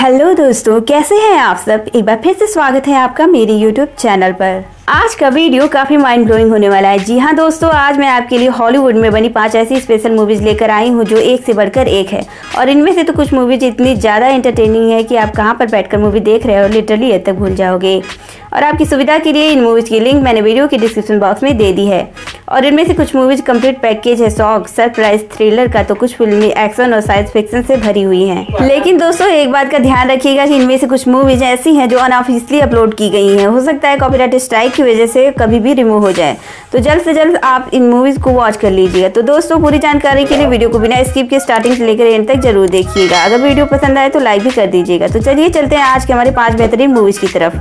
Hello दोस्तों, कैसे हैं आप सब। एक बार फिर से स्वागत है आपका मेरे यूट्यूब चैनल पर। आज का वीडियो काफ़ी माइंड ब्लोइंग होने वाला है। जी हाँ दोस्तों, आज मैं आपके लिए हॉलीवुड में बनी 5 ऐसी स्पेशल मूवीज़ लेकर आई हूँ जो एक से बढ़कर एक है। और इनमें से तो कुछ मूवीज़ इतनी ज़्यादा एंटरटेनिंग है कि आप कहाँ पर बैठकर मूवी देख रहे हो लिटरली यह तक भूल जाओगे। और आपकी सुविधा के लिए इन मूवीज़ की लिंक मैंने वीडियो के डिस्क्रिप्शन बॉक्स में दे दी है। और इनमें से कुछ मूवीज़ कंप्लीट पैकेज है शॉक, सरप्राइज, थ्रिलर का, तो कुछ फिल्में एक्शन और साइंस फिक्शन से भरी हुई हैं। लेकिन दोस्तों एक बात का ध्यान रखिएगा कि इनमें से कुछ मूवीज़ ऐसी हैं जो अनऑफिशियली अपलोड की गई हैं। हो सकता है कॉपीराइट स्ट्राइक की वजह से कभी भी रिमूव हो जाए, तो जल्द से जल्द आप इन मूवीज़ को वॉच कर लीजिएगा। तो दोस्तों पूरी जानकारी के लिए वीडियो को बिना स्किप के स्टार्टिंग से लेकर एंड तक जरूर देखिएगा। अगर वीडियो पसंद आए तो लाइक भी कर दीजिएगा। तो चलिए चलते हैं आज के हमारे 5 बेहतरीन मूवीज़ की तरफ।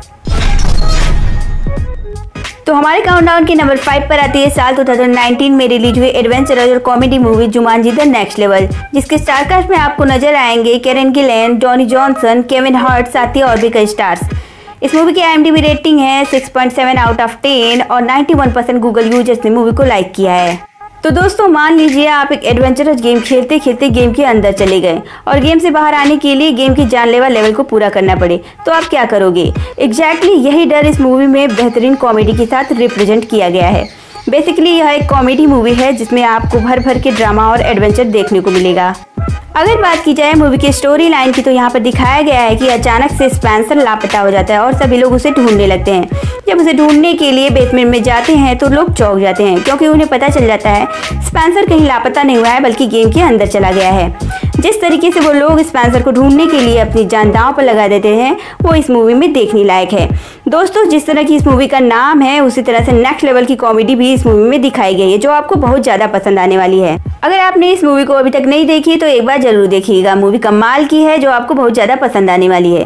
तो हमारे काउंटडाउन के नंबर 5 पर आती है साल 2019 में रिलीज हुई एडवेंचरस और comedy movie Jumanji the next level, जिसके स्टारकास्ट में आपको नजर आएंगे Karen Gillan, Tony Johnson, Kevin Hart, साथ ही और भी कई स्टार्स। इस मूवी की IMDb रेटिंग है 6.7 आउट ऑफ 10 और 91% गूगल यूजर्स ने मूवी को लाइक किया है। तो दोस्तों मान लीजिए आप एक एडवेंचरस गेम खेलते खेलते गेम के अंदर चले गए और गेम से बाहर आने के लिए गेम की जानलेवा लेवल को पूरा करना पड़े, तो आप क्या करोगे। एग्जैक्टली यही डर इस मूवी में बेहतरीन कॉमेडी के साथ रिप्रेजेंट किया गया है। बेसिकली यह एक कॉमेडी मूवी है जिसमें आपको भर भर के ड्रामा और एडवेंचर देखने को मिलेगा। अगर बात की जाए मूवी के स्टोरी लाइन की, तो यहाँ पर दिखाया गया है कि अचानक से स्पेंसर लापता हो जाता है और सभी लोग उसे ढूंढने लगते हैं। जब उसे ढूंढने के लिए बेसमेंट में जाते हैं तो लोग चौंक जाते हैं, क्योंकि उन्हें पता चल जाता है स्पेंसर कहीं लापता नहीं हुआ है बल्कि गेम के अंदर चला गया है। जिस तरीके से वो लोग स्पेंसर को ढूंढने के लिए अपनी जान दांव पर लगा देते हैं वो इस मूवी में देखने लायक है। दोस्तों जिस तरह की इस मूवी का नाम है उसी तरह से नेक्स्ट लेवल की कॉमेडी भी इस मूवी में दिखाई गई है, जो आपको बहुत ज़्यादा पसंद आने वाली है। अगर आपने इस मूवी को अभी तक नहीं देखी तो एक बार जरूर देखिएगा। मूवी कमाल की है जो आपको बहुत ज़्यादा पसंद आने वाली है।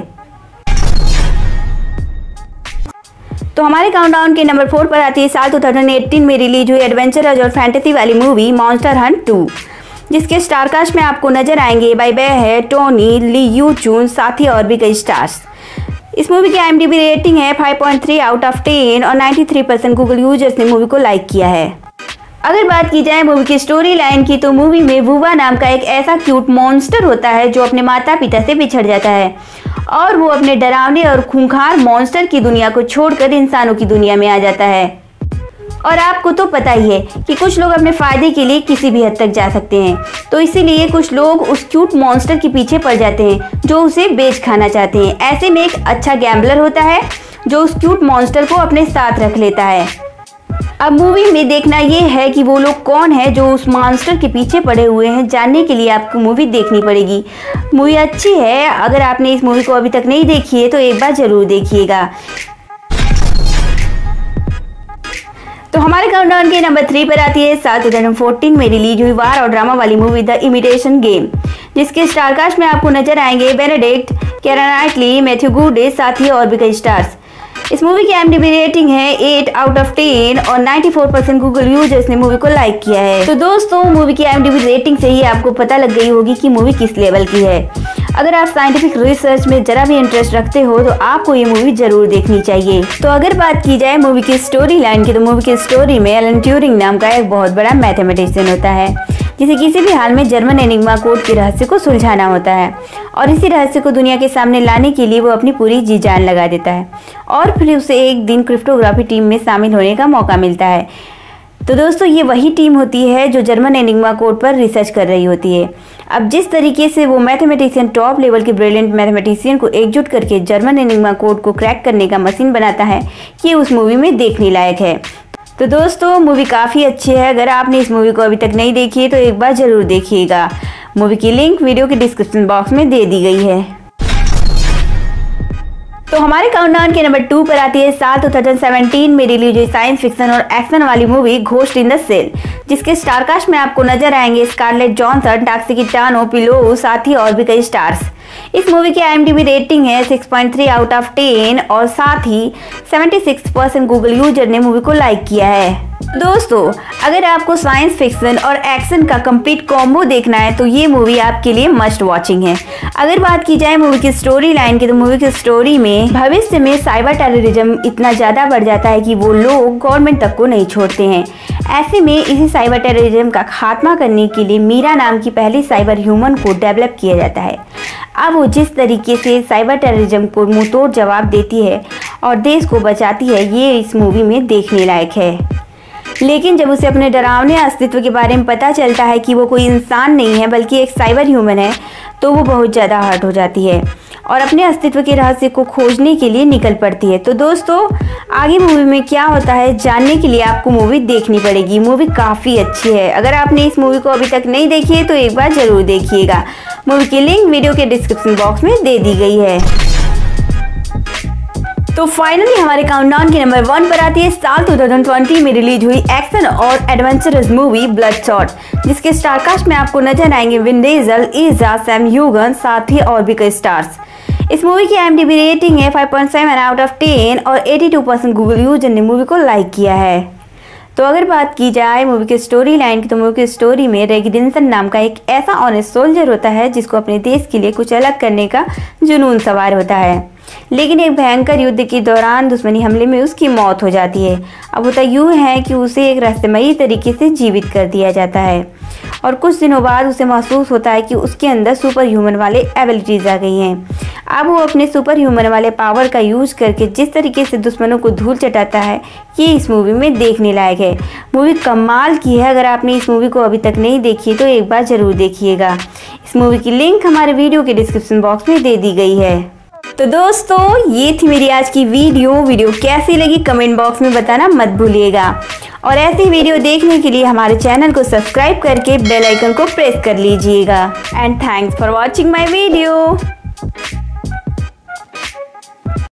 तो हमारे काउंटडाउन के नंबर 4 पर आती है साल 2018 में रिलीज हुई एडवेंचरस और फैंटेसी वाली मूवी मॉन्स्टर हंट 2, जिसके स्टारकास्ट में आपको नजर आएंगे बाई बे है, टोनी लियूचून, साथ ही और भी कई स्टार्स। इस मूवी की IMDb रेटिंग है 5.3 आउट ऑफ 10 और 93% गूगल यूजर्स ने मूवी को लाइक किया है। अगर बात की जाए मूवी की स्टोरी लाइन की, तो मूवी में वुवा नाम का एक ऐसा क्यूट मॉन्स्टर होता है जो अपने माता पिता से बिछड़ जाता है और वो अपने डरावने और खूंखार मॉन्स्टर की दुनिया को छोड़कर इंसानों की दुनिया में आ जाता है। और आपको तो पता ही है कि कुछ लोग अपने फ़ायदे के लिए किसी भी हद तक जा सकते हैं, तो इसीलिए कुछ लोग उस क्यूट मॉन्स्टर के पीछे पड़ जाते हैं जो उसे बेच खाना चाहते हैं। ऐसे में एक अच्छा गैम्बलर होता है जो उस क्यूट मॉन्स्टर को अपने साथ रख लेता है। अब मूवी में देखना ये है कि वो लोग कौन है जो उस मॉन्स्टर के पीछे पड़े हुए हैं। जानने के लिए आपको मूवी देखनी पड़ेगी। मूवी अच्छी है, अगर आपने इस मूवी को अभी तक नहीं देखी है तो एक बार ज़रूर देखिएगा। तो हमारे काउंटडाउन के नंबर 3 पर आती है साल 2014 में रिलीज हुई वार और ड्रामा वाली मूवी द इमिटेशन गेम, जिसके स्टारकास्ट में आपको नजर आएंगे बेनेडिक्ट, केरा नाइटली, मैथ्यू गुडे, साथ ही और भी कई स्टार्स। इस मूवी की IMDb रेटिंग है 8 आउट ऑफ 10 और 94% गूगल यूजर्स ने मूवी को लाइक किया है। तो दोस्तों मूवी की IMDb रेटिंग से ही आपको पता लग गई होगी कि मूवी किस लेवल की है। अगर आप साइंटिफिक रिसर्च में जरा भी इंटरेस्ट रखते हो तो आपको ये मूवी जरूर देखनी चाहिए। तो अगर बात की जाए मूवी की स्टोरी लाइन की, तो मूवी की स्टोरी में एलन ट्यूरिंग नाम का एक बहुत बड़ा मैथमेटिशियन होता है जिसे किसी भी हाल में जर्मन एनिग्मा कोड के रहस्य को सुलझाना होता है और इसी रहस्य को दुनिया के सामने लाने के लिए वो अपनी पूरी जी जान लगा देता है और फिर उसे एक दिन क्रिप्टोग्राफी टीम में शामिल होने का मौका मिलता है। तो दोस्तों ये वही टीम होती है जो जर्मन एनिग्मा कोड पर रिसर्च कर रही होती है। अब जिस तरीके से वो मैथमेटिशियन टॉप लेवल के ब्रिलियंट मैथमेटिशियन को एकजुट करके जर्मन एनिग्मा कोड को क्रैक करने का मशीन बनाता है कि उस मूवी में देखने लायक है। तो दोस्तों मूवी काफ़ी अच्छी है, अगर आपने इस मूवी को अभी तक नहीं देखी है तो एक बार ज़रूर देखिएगा। मूवी की लिंक वीडियो के डिस्क्रिप्शन बॉक्स में दे दी गई है। तो हमारे काउंटडाउन के नंबर 2 पर आती है साल 2017 में रिलीज हुई साइंस फिक्शन और एक्शन वाली movie ghost in the shell, जिसके स्टारकास्ट में आपको नजर आएंगे स्कारलेट जॉनसन, टॉक्सिकिटानो, पिलो, साथ ही और भी कई स्टार्स। इस मूवी की IMDb रेटिंग है 6.3 आउट ऑफ 10 और साथ ही 76% गूगल यूजर ने मूवी को लाइक किया है। दोस्तों अगर आपको साइंस फिक्शन और एक्शन का कंप्लीट कॉम्बो देखना है तो ये मूवी आपके लिए मस्ट वॉचिंग है। अगर बात की जाए मूवी की स्टोरी लाइन की, तो मूवी की स्टोरी में भविष्य में साइबर टेररिज्म इतना ज़्यादा बढ़ जाता है कि वो लोग गवर्नमेंट तक को नहीं छोड़ते हैं। ऐसे में इसी साइबर टेररिज्म का खात्मा करने के लिए मीरा नाम की पहली साइबर ह्यूमन को डेवलप किया जाता है। अब वो जिस तरीके से साइबर टेररिज्म को मुंहतोड़ जवाब देती है और देश को बचाती है, ये इस मूवी में देखने लायक है। लेकिन जब उसे अपने डरावने अस्तित्व के बारे में पता चलता है कि वो कोई इंसान नहीं है बल्कि एक साइबर ह्यूमन है, तो वो बहुत ज़्यादा हर्ट हो जाती है और अपने अस्तित्व के रहस्य को खोजने के लिए निकल पड़ती है। तो दोस्तों, आगे मूवी में क्या होता है जानने के लिए आपको मूवी देखनी पड़ेगी। मूवी काफ़ी अच्छी है। अगर आपने इस मूवी को अभी तक नहीं देखी है तो एक बार ज़रूर देखिएगा। मूवी की लिंक वीडियो के डिस्क्रिप्शन बॉक्स में दे दी गई है। तो फाइनली हमारे काउंटडाउन के नंबर 1 पर आती है साल 2020 में रिलीज हुई एक्शन और एडवेंचरस मूवी ब्लड शॉट, जिसके स्टारकास्ट में आपको नजर आएंगे Vin Diesel, Eiza, Sam Heughan, साथ ही और भी कई स्टार्स। इस मूवी की IMDb रेटिंग है 5.7/10 और 82% गूगल यूजर ने मूवी को लाइक किया है। तो अगर बात की जाए मूवी के स्टोरी लाइन की, तो मूवी की स्टोरी में रेगिडिंसन नाम का एक ऐसा ऑनेस्ट सोल्जर होता है जिसको अपने देश के लिए कुछ अलग करने का जुनून सवार होता है, लेकिन एक भयंकर युद्ध के दौरान दुश्मनी हमले में उसकी मौत हो जाती है। अब होता यूँ है कि उसे एक रहस्यमयी तरीके से जीवित कर दिया जाता है और कुछ दिनों बाद उसे महसूस होता है कि उसके अंदर सुपर ह्यूमन वाले एबिलिटीज़ आ गई हैं। अब वो अपने सुपर ह्यूमन वाले पावर का यूज करके जिस तरीके से दुश्मनों को धूल चटाता है, ये इस मूवी में देखने लायक है। मूवी कमाल की है। अगर आपने इस मूवी को अभी तक नहीं देखी तो एक बार ज़रूर देखिएगा। इस मूवी की लिंक हमारे वीडियो के डिस्क्रिप्शन बॉक्स में दे दी गई है। तो दोस्तों, ये थी मेरी आज की वीडियो कैसी लगी कमेंट बॉक्स में बताना मत भूलिएगा और ऐसी वीडियो देखने के लिए हमारे चैनल को सब्सक्राइब करके बेल आइकन को प्रेस कर लीजिएगा। And thanks for watching my video.